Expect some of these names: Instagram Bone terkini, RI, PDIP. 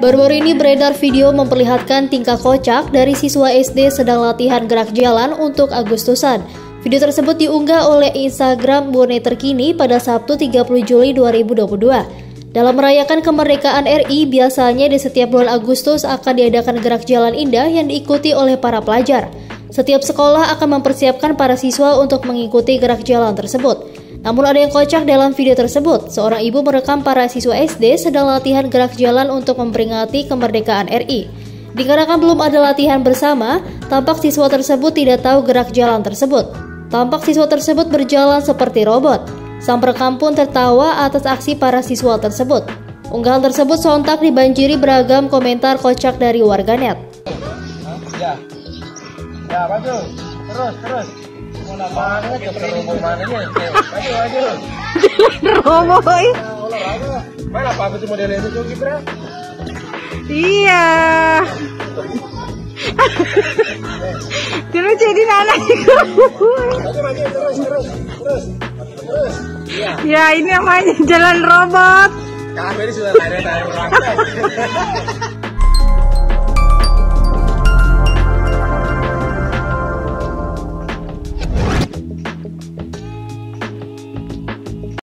Baru-baru ini beredar video memperlihatkan tingkah kocak dari siswa SD sedang latihan gerak jalan untuk Agustusan. Video tersebut diunggah oleh Instagram Bone Terkini pada Sabtu 30 Juli 2022. Dalam merayakan kemerdekaan RI, biasanya di setiap bulan Agustus akan diadakan gerak jalan indah yang diikuti oleh para pelajar. Setiap sekolah akan mempersiapkan para siswa untuk mengikuti gerak jalan tersebut. Namun ada yang kocak dalam video tersebut. Seorang ibu merekam para siswa SD sedang latihan gerak jalan untuk memperingati kemerdekaan RI. Dikarenakan belum ada latihan bersama, tampak siswa tersebut tidak tahu gerak jalan tersebut. Tampak siswa tersebut berjalan seperti robot. Sang perekam pun tertawa atas aksi para siswa tersebut. Unggahan tersebut sontak dibanjiri beragam komentar kocak dari warganet. Ya, maju. Terus. Iya. Terus jadi terus. Ya, ini namanya jalan robot. Kami sudah